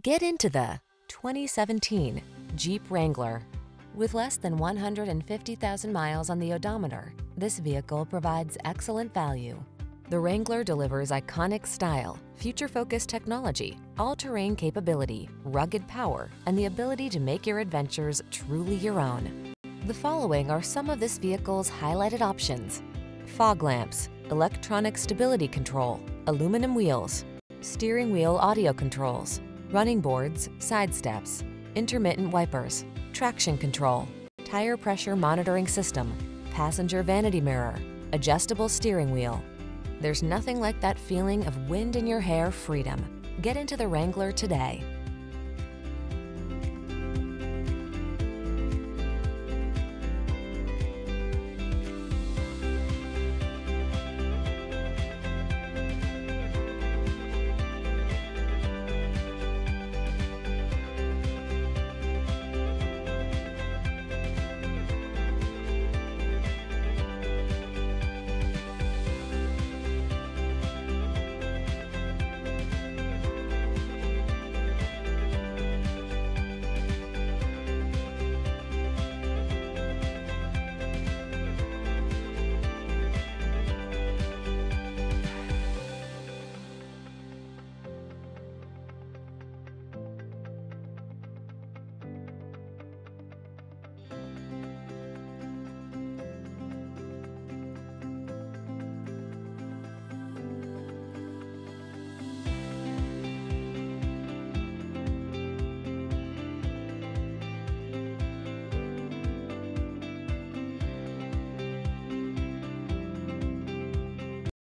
Get into the 2017 Jeep Wrangler. With less than 150,000 miles on the odometer, this vehicle provides excellent value. The Wrangler delivers iconic style, future-focused technology, all-terrain capability, rugged power, and the ability to make your adventures truly your own. The following are some of this vehicle's highlighted options: fog lamps, electronic stability control, aluminum wheels, steering wheel audio controls, running boards, side steps, intermittent wipers, traction control, tire pressure monitoring system, passenger vanity mirror, adjustable steering wheel. There's nothing like that feeling of wind in your hair freedom. Get into the Wrangler today.